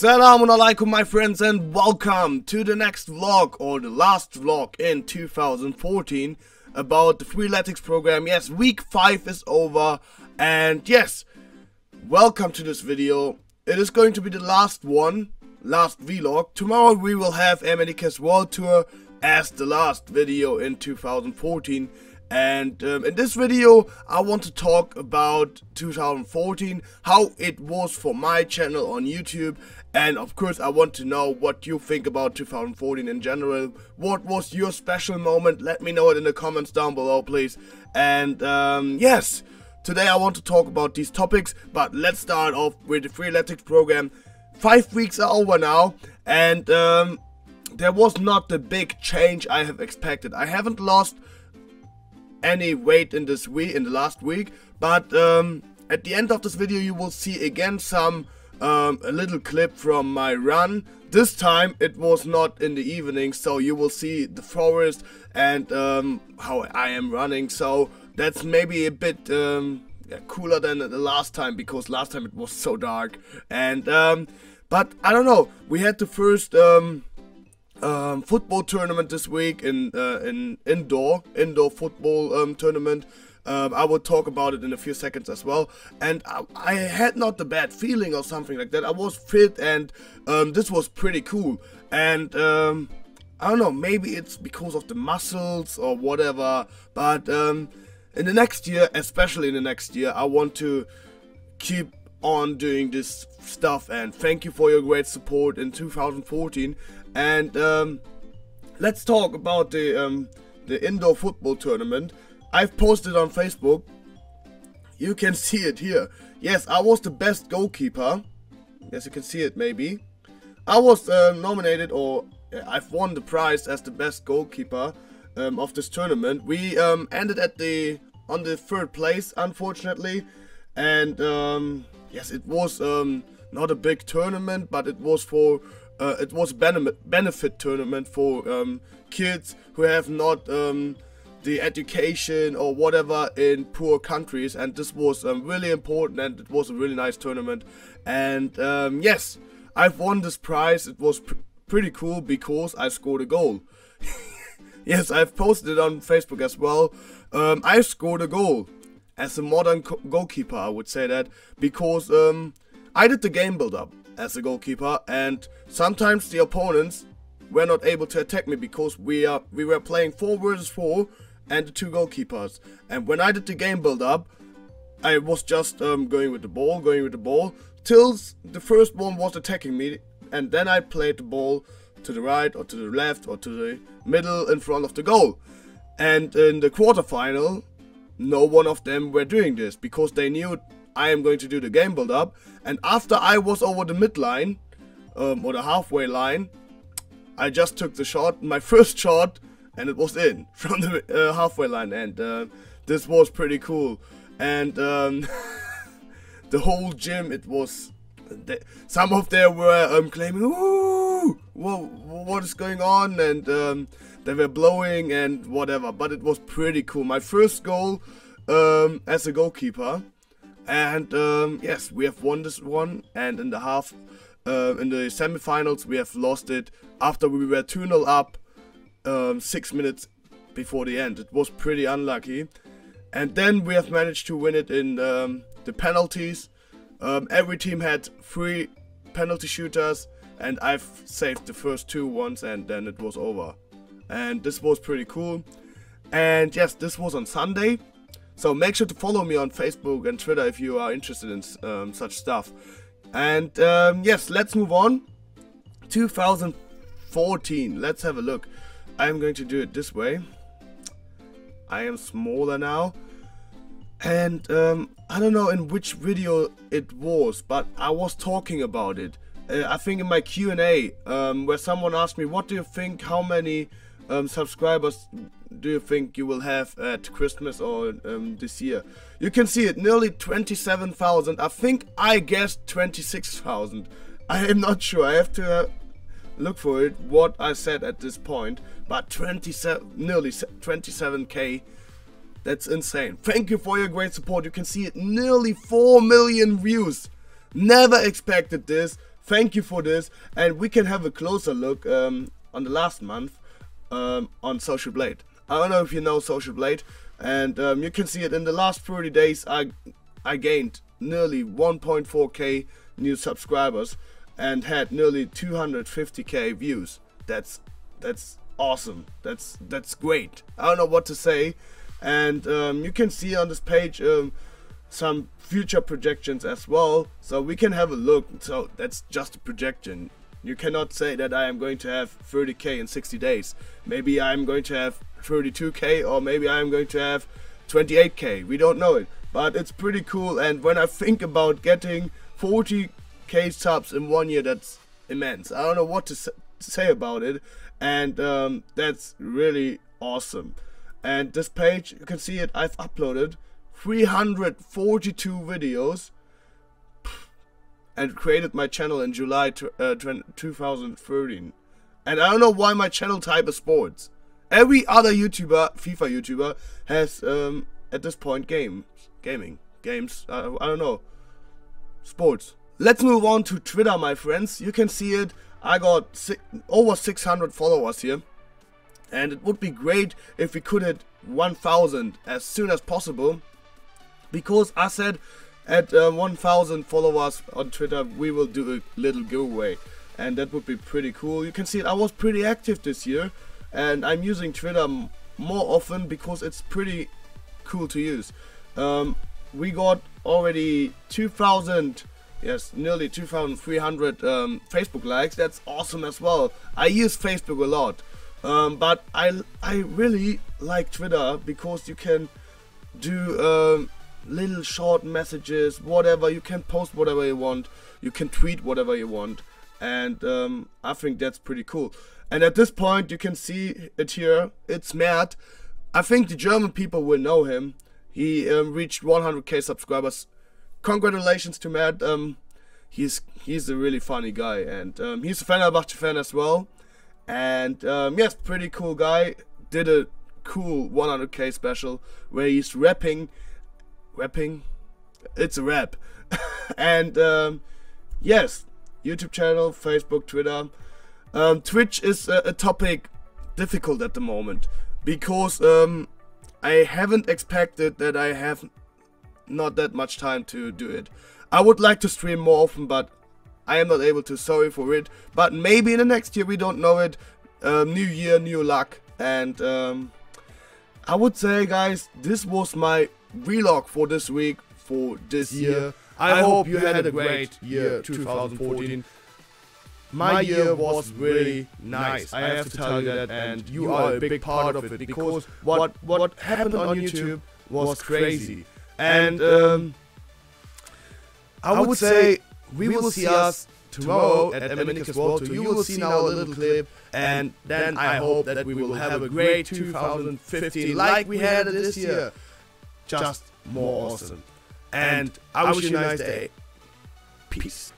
Assalamualaikum my friends and welcome to the next vlog or the last vlog in 2014 about the Freeletics program. Yes, week 5 is over and yes, welcome to this video. It is going to be the last one, last vlog. Tomorrow we will have America's World Tour as the last video in 2014. And in this video I want to talk about 2014, how it was for my channel on YouTube, and of course I want to know what you think about 2014 in general. What was your special moment? Let me know it in the comments down below please. And yes, today I want to talk about these topics, but let's start off with the Freeletics program. 5 weeks are over now and there was not the big change I have expected. I haven't lost any weight in this week, in the last week, but at the end of this video you will see again some a little clip from my run. This time it was not in the evening, so you will see the forest and how I am running, so that's maybe a bit cooler than the last time, because last time it was so dark. And but I don't know, we had the first football tournament this week, indoor football tournament. I will talk about it in a few seconds as well. And I had not the bad feeling or something like that. I was fit and this was pretty cool. And I don't know, maybe it's because of the muscles or whatever, but in the next year, especially in the next year, I want to keep on doing this stuff. And thank you for your great support in 2014. And let's talk about the indoor football tournament. I've posted on Facebook, you can see it here. Yes, I was the best goalkeeper. Yes, you can see it. Maybe I was nominated, or I've won the prize as the best goalkeeper of this tournament. We ended at on the third place, unfortunately. And yes, it was not a big tournament, but it was a benefit tournament for kids who have not the education or whatever in poor countries. And this was really important, and it was a really nice tournament. And yes, I've won this prize. It was pretty cool because I scored a goal. Yes, I've posted it on Facebook as well. I scored a goal. As a modern goalkeeper, I would say that, because I did the game build-up as a goalkeeper, and sometimes the opponents were not able to attack me because we were playing 4 versus 4 and the 2 goalkeepers. And when I did the game build-up, I was just going with the ball, till the first one was attacking me, and then I played the ball to the right or to the left or to the middle in front of the goal. And in the quarterfinal, no one of them were doing this, because they knew I am going to do the game build up. And after I was over the midline or the halfway line, I just took the shot, my first shot, and it was in from the halfway line. And this was pretty cool. And the whole gym, it was, some of them were claiming, "Ooh, what is going on?" And they were blowing and whatever, but it was pretty cool. My first goal as a goalkeeper. And yes, we have won this one. And in the semifinals, we have lost it after we were 2-0 up 6 minutes before the end. It was pretty unlucky. And then we have managed to win it in the penalties. Every team had 3 penalty shooters, and I've saved the first 2 ones, and then it was over. And this was pretty cool. And yes, this was on Sunday, so make sure to follow me on Facebook and Twitter if you are interested in such stuff. And yes, let's move on. 2014, let's have a look. I'm going to do it this way. I am smaller now. And I don't know in which video it was, but I was talking about it. I think in my Q&A, where someone asked me, what do you think, how many subscribers do you think you will have at Christmas or this year? You can see it, nearly 27,000. I think I guessed 26,000. I am not sure, I have to look for it, what I said at this point, but nearly 27k. That's insane. Thank you for your great support. You can see it, nearly 4 million views. Never expected this. thank you for this, and we can have a closer look on the last month on Social Blade. I don't know if you know Social Blade, and you can see it in the last 30 days I gained nearly 1.4k new subscribers and had nearly 250k views. That's awesome. That's great. I don't know what to say. And you can see on this page some future projections as well, so we can have a look. So that's just a projection. You cannot say that I am going to have 30k in 60 days. Maybe I'm going to have 32k, or maybe I'm going to have 28k. We don't know it, but it's pretty cool. And when I think about getting 40k subs in 1 year, that's immense. I don't know what to say about it, and that's really awesome. And this page, you can see it, I've uploaded 342 videos and created my channel in July 2013. And I don't know why my channel type is sports. Every other YouTuber, FIFA YouTuber, has at this point games, I don't know, sports. Let's move on to Twitter, my friends. You can see it, I got over 600 followers here. And it would be great if we could hit 1,000 as soon as possible, because I said at 1,000 followers on Twitter we will do a little giveaway, and that would be pretty cool. You can see it, I was pretty active this year, and I'm using Twitter more often because it's pretty cool to use. We got already 2,000, yes, nearly 2,300 Facebook likes. That's awesome as well. I use Facebook a lot. But I really like Twitter because you can do little short messages, whatever. You can post whatever you want, you can tweet whatever you want, and I think that's pretty cool. And at this point you can see it here, it's Matt. I think the German people will know him. He reached 100k subscribers. Congratulations to Matt. He's a really funny guy, and he's a Fenerbahce fan as well. And yes, pretty cool guy. Did a cool 100k special where he's rapping. It's a rap. And yes, YouTube channel, Facebook, Twitter. Twitch is a topic difficult at the moment, because I haven't expected that I have not that much time to do it. I would like to stream more often, but I am not able to, sorry for it. But maybe in the next year, we don't know it. New year, new luck. And I would say, guys, this was my vlog for this week, for this year. I hope you had a great year 2014. My year was really nice, I have to tell you that, and you are a big part of it, because what happened on YouTube was crazy. And I would say we will see us tomorrow at America's World Tour. You will see now a little clip, and then I hope that we will have a great 2015 like we had it this year. Just more awesome. And I wish you a nice day. Peace.